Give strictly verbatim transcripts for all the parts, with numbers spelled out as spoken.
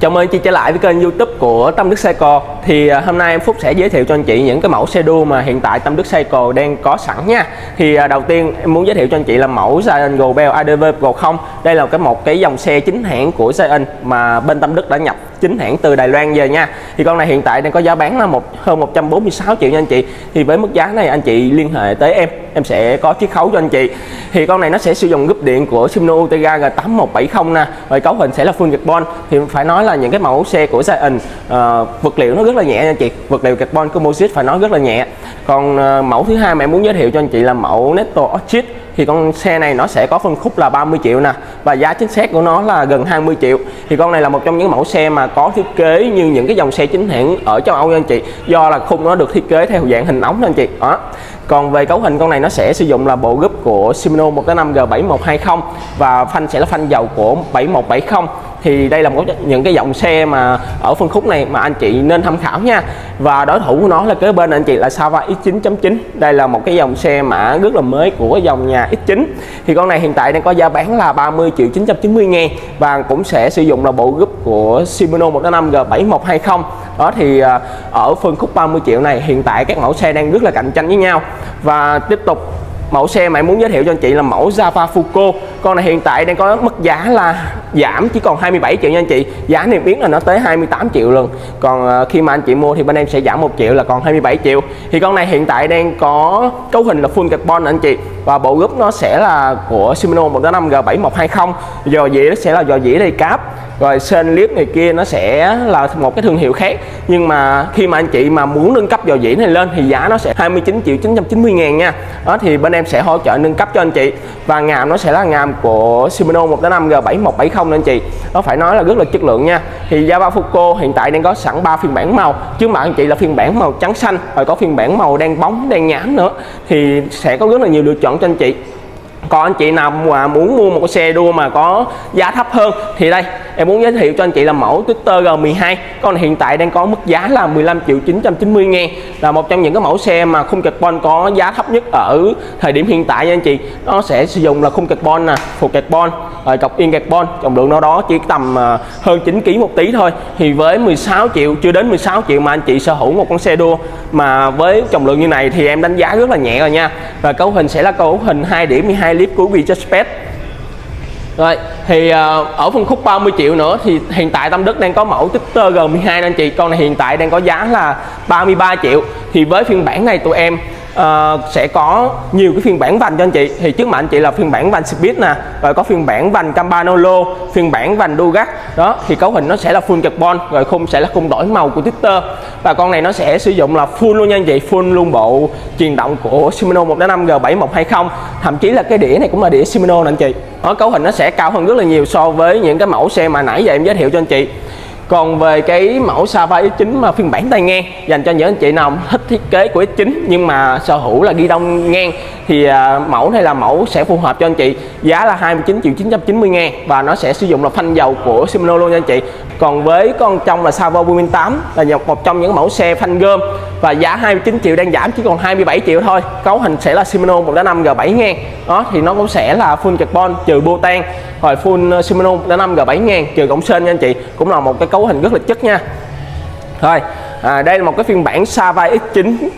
Chào mừng anh chị trở lại với kênh YouTube của Tâm Đức Saiko. Thì hôm nay em Phúc sẽ giới thiệu cho anh chị những cái mẫu xe đua mà hiện tại Tâm Đức Saiko đang có sẵn nha. Thì đầu tiên em muốn giới thiệu cho anh chị là mẫu Sion Gopel A D V không. Đây là cái một cái dòng xe chính hãng của Sion mà bên Tâm Đức đã nhập chính hãng từ Đài Loan về nha. Thì con này hiện tại đang có giá bán là một hơn một trăm bốn mươi sáu triệu nha anh chị. Thì với mức giá này anh chị liên hệ tới em, em sẽ có chiết khấu cho anh chị. Thì con này nó sẽ sử dụng gúp điện của Shimano Ultegra G tám một bảy không nè, rồi cấu hình sẽ là full carbon. Thì phải nói là những cái mẫu xe của Sion uh, vật liệu nó rất là nhẹ nha anh chị, vật liệu carbon composite phải nói rất là nhẹ. Còn uh, mẫu thứ hai mà em muốn giới thiệu cho anh chị là mẫu Netto Ostrich. Thì con xe này nó sẽ có phân khúc là ba mươi triệu nè, và giá chính xác của nó là gần hai mươi triệu. Thì con này là một trong những mẫu xe mà có thiết kế như những cái dòng xe chính hãng ở châu Âu nha anh chị, do là khung nó được thiết kế theo dạng hình ống nha anh chị. Đó. Còn về cấu hình con này nó sẽ sử dụng là bộ gúp của Shimano một tám năm G bảy một hai không và phanh sẽ là phanh dầu của bảy một bảy không. Thì đây là một những cái dòng xe mà ở phân khúc này mà anh chị nên tham khảo nha. Và đối thủ của nó là kế bên anh chị là Java X chín chấm chín. Đây là một cái dòng xe mã rất là mới của dòng nhà X chín. Thì con này hiện tại đang có giá bán là ba mươi triệu chín trăm chín mươi ngàn và cũng sẽ sử dụng là bộ gúp của Shimano một tám năm G bảy một hai không. Đó, thì ở phân khúc ba mươi triệu này hiện tại các mẫu xe đang rất là cạnh tranh với nhau. Và tiếp tục mẫu xe mà em muốn giới thiệu cho anh chị là mẫu Java Fuco. Con này hiện tại đang có mức giá là giảm chỉ còn hai mươi bảy triệu nha anh chị. Giá niêm yết là nó tới hai mươi tám triệu lần. Còn khi mà anh chị mua thì bên em sẽ giảm một triệu là còn hai mươi bảy triệu. Thì con này hiện tại đang có cấu hình là full carbon anh chị, và bộ gúp nó sẽ là của Shimano một tám năm G bảy một hai không. Dò dĩa nó sẽ là dò dĩa đầy cáp, rồi sên liếp này kia nó sẽ là một cái thương hiệu khác. Nhưng mà khi mà anh chị mà muốn nâng cấp dò dĩa này lên thì giá nó sẽ hai mươi chín triệu chín trăm chín mươi ngàn nha. Đó, thì bên em sẽ hỗ trợ nâng cấp cho anh chị. Và ngàm nó sẽ là ngàm của Shimano một tám năm G bảy một bảy không anh chị. Nó phải nói là rất là chất lượng nha. Thì Java Fuco hiện tại đang có sẵn ba phiên bản màu. Trước mặt anh chị là phiên bản màu trắng xanh, rồi có phiên bản màu đen bóng, đen nhám nữa. Thì sẽ có rất là nhiều lựa chọn cho anh chị. Còn anh chị nào mà muốn mua một cái xe đua mà có giá thấp hơn thì đây em muốn giới thiệu cho anh chị là mẫu Twitter G mười hai. Con này hiện tại đang có mức giá là mười lăm triệu chín trăm chín mươi ngàn, là một trong những cái mẫu xe mà khung carbon có giá thấp nhất ở thời điểm hiện tại nha anh chị. Nó sẽ sử dụng là khung carbon nè, phục carbon, rồi cọc yên carbon, trọng lượng nó đó chỉ tầm hơn chín ki lô gam một tí thôi. Thì với mười sáu triệu, chưa đến mười sáu triệu mà anh chị sở hữu một con xe đua mà với trọng lượng như này thì em đánh giá rất là nhẹ rồi nha. Và cấu hình sẽ là cấu hình hai điểm mười hai clip của Vitesse. Rồi, thì uh, ở phân khúc ba mươi triệu nữa thì hiện tại Tâm Đức đang có mẫu Twitter G mười hai nè anh chị. Con này hiện tại đang có giá là ba mươi ba triệu. Thì với phiên bản này tụi em Uh, sẽ có nhiều cái phiên bản vành cho anh chị. Thì trước mặt anh chị là phiên bản vành Speed nè, rồi có phiên bản vành Campanolo, phiên bản vành Dugat. Đó, thì cấu hình nó sẽ là full carbon, rồi khung sẽ là khung đổi màu của Twitter. Và con này nó sẽ sử dụng là full luôn nha anh chị, full luôn bộ truyền động của Shimano một tám năm G bảy một hai không. Thậm chí là cái đĩa này cũng là đĩa Shimano nè anh chị. Đó, cấu hình nó sẽ cao hơn rất là nhiều so với những cái mẫu xe mà nãy giờ em giới thiệu cho anh chị. Còn về cái mẫu Java X chín mà phiên bản tay ngang dành cho những anh chị nào thích thiết kế của X chín nhưng mà sở hữu là ghi đông ngang thì mẫu này là mẫu sẽ phù hợp cho anh chị. Giá là hai mươi chín triệu chín trăm chín mươi ngàn và nó sẽ sử dụng là phanh dầu của Shimano luôn nha anh chị. Còn với con trong là Silvo tám là một trong những mẫu xe phanh gom và giá hai mươi chín triệu đang giảm chỉ còn hai mươi bảy triệu thôi. Cấu hình sẽ là Shimano một tám năm G bảy không không không. Đó, thì nó cũng sẽ là full carbon trừ bô tan, rồi full Shimano một tám năm G bảy không không không trừ cộng sên nha anh chị. Cũng là một cái cấu hình rất là chất nha. Rồi, à, đây là một cái phiên bản Java X chín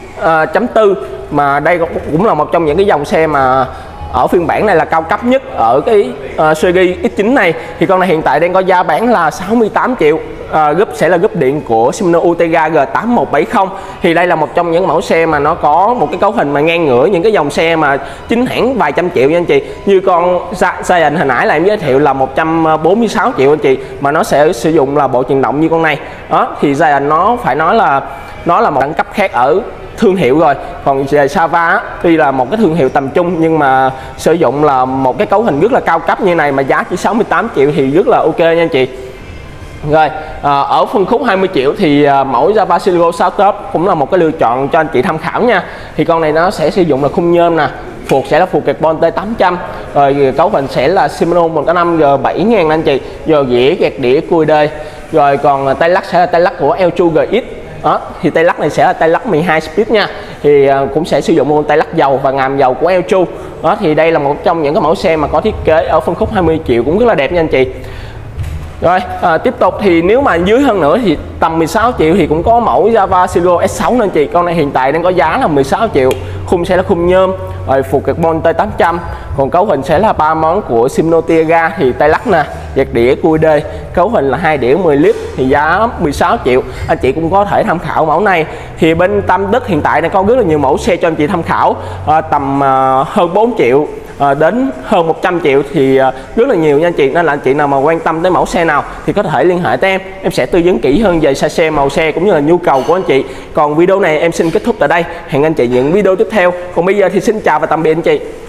chấm bốn mà đây cũng là một trong những cái dòng xe mà ở phiên bản này là cao cấp nhất ở cái uh, series X chín này. Thì con này hiện tại đang có giá bán là sáu mươi tám triệu. Uh, gúp sẽ là gúp điện của Shimano Ultegra G tám một bảy không. Thì đây là một trong những mẫu xe mà nó có một cái cấu hình mà ngang ngửa những cái dòng xe mà chính hãng vài trăm triệu nha anh chị. Như con Sion hồi nãy là em giới thiệu là một trăm bốn mươi sáu triệu anh chị, mà nó sẽ sử dụng là bộ truyền động như con này. Đó, thì Sion nó phải nói là nó là một đẳng cấp khác ở thương hiệu rồi. Còn về Java tuy là một cái thương hiệu tầm trung nhưng mà sử dụng là một cái cấu hình rất là cao cấp như này mà giá chỉ sáu mươi tám triệu thì rất là ok nha anh chị. Rồi, à, ở phân khúc hai mươi triệu thì à, mẫu Yamaha Silvo cũng là một cái lựa chọn cho anh chị tham khảo nha. Thì con này nó sẽ sử dụng là khung nhôm nè, phuộc sẽ là phuộc carbon T tám trăm, rồi cấu hình sẽ là Shimano một tám năm G bảy không không không anh chị, rồi dĩa gạt đĩa cui đê, rồi còn tay lắc sẽ là tay lắc của Elchu giê ích. Đó, thì tay lắc này sẽ là tay lắc mười hai speed nha. Thì cũng sẽ sử dụng luôn tay lắc dầu và ngàm dầu của Elchu. Đó, thì đây là một trong những cái mẫu xe mà có thiết kế ở phân khúc hai mươi triệu cũng rất là đẹp nha anh chị. Rồi à, tiếp tục thì nếu mà dưới hơn nữa thì tầm mười sáu triệu thì cũng có mẫu Java Silvo S sáu nên chị. Con này hiện tại đang có giá là mười sáu triệu. Khung sẽ là khung nhôm, rồi phụ carbon T tám trăm. Còn cấu hình sẽ là ba món của Shimano Ultegra, thì tay lắc nè, vẹt đĩa quy đê, cấu hình là hai đĩa mười lít thì giá mười sáu triệu. Anh chị cũng có thể tham khảo mẫu này. Thì bên Tâm Đức hiện tại đang có rất là nhiều mẫu xe cho anh chị tham khảo, à, tầm à, hơn bốn triệu à, đến hơn một trăm triệu thì à, rất là nhiều nha anh chị. Nên là anh chị nào mà quan tâm tới mẫu xe nào thì có thể liên hệ tới em, em sẽ tư vấn kỹ hơn về size xe, màu xe cũng như là nhu cầu của anh chị. Còn video này em xin kết thúc tại đây, hẹn anh chị những video tiếp theo. Còn bây giờ thì xin chào và tạm biệt anh chị.